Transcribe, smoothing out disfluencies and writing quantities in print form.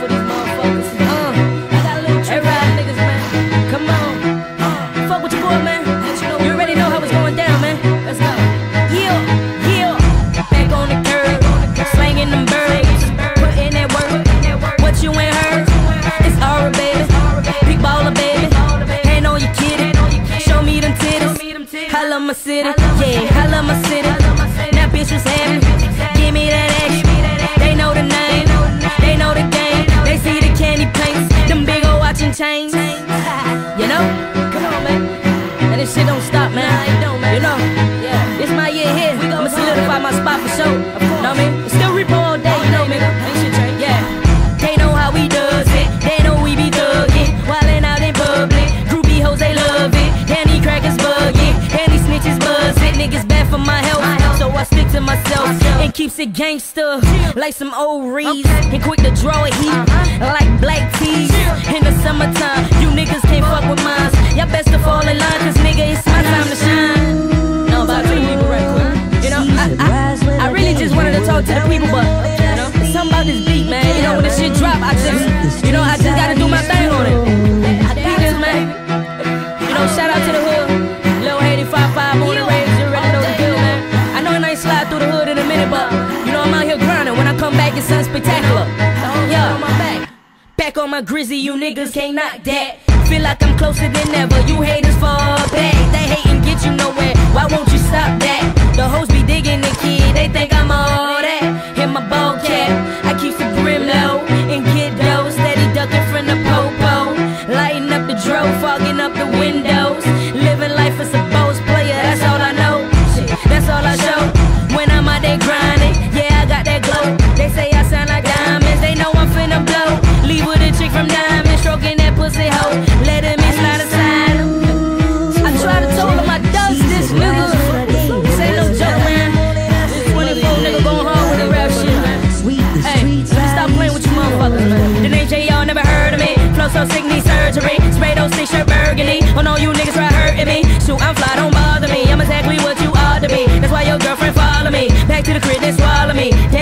for these motherfuckers. I got a little trip ride niggas, man. Come on, fuck with your boy, man. You already know how it's going down, man. Let's go. Yeah, yeah. Back on the curb, slanging them birds, putting that work. What you ain't heard? It's aura, baby. Big baller, baby. Hand on your kitty. Show me them titties. I love my city. Yeah, I love my city. That bitch was having. Give me that action. They know the name. They know the game. They see the candy paints. Them big ol' watch and chains. You know? Come on, man. And this shit don't stop, man. You know? Yeah. It's my year here. I'ma solidify my spot for sure. Know what I mean? It's still repo all day. You know, nigga? Yeah. They know how we does it. They know we be thuggin'. Wildin' out in public. Groupie hoes, they love it. Candy crackers buggin'. Candy snitches buzz it. Niggas bad for my health. So I stick to myself and keeps it gangster like some old reeds and quick to draw a heat like black teas in the summertime. You niggas can't fuck with mine. Y'all best to fall in line, cause nigga, it's my time to shine. No, about to the people right quick. You know, I really just wanted to talk to the people, but you know, it's something about this beat, man. You know, when this shit drop, I just gotta do my thing on it. I think this, man. You know, shout out to the hood, Lil Haiti 55 on the radio. Slide through the hood in a minute, but you know I'm out here grinding. When I come back, it's something spectacular. Yeah, back on my grizzly, you niggas can't knock that. Feel like I'm closer than ever. You haters fall back. They hate and get you nowhere. Why won't you stop that? The hoes be digging the kid. They think I'm all that. Hit my ball cap. I keep the brim low and get those steady ducking from the popo. Lighting up the dro, fogging up the windows. Living life as a boss player. That's all I know. Shit, that's all I show. They grindin', yeah, I got that glow. They say I sound like diamonds, they know I'm finna blow. Leave with a chick from Diamonds, stroking that pussy hoe, letting me slide aside. I try to tell them I dust this nigga. This ain't no joke, man. This 24 nigga going home with the rap shit, man. Hey, let me stop playing with you motherfuckers, man. The name J, y'all never heard of me. Flow so sick, need surgery. Spray those six shirt burgundy. On all you niggas try hurting me. Shoot, I'm fly, don't bother me. I'm exactly what you ought to be. That's why your girlfriend follow me. Back to the crib, they swallow me.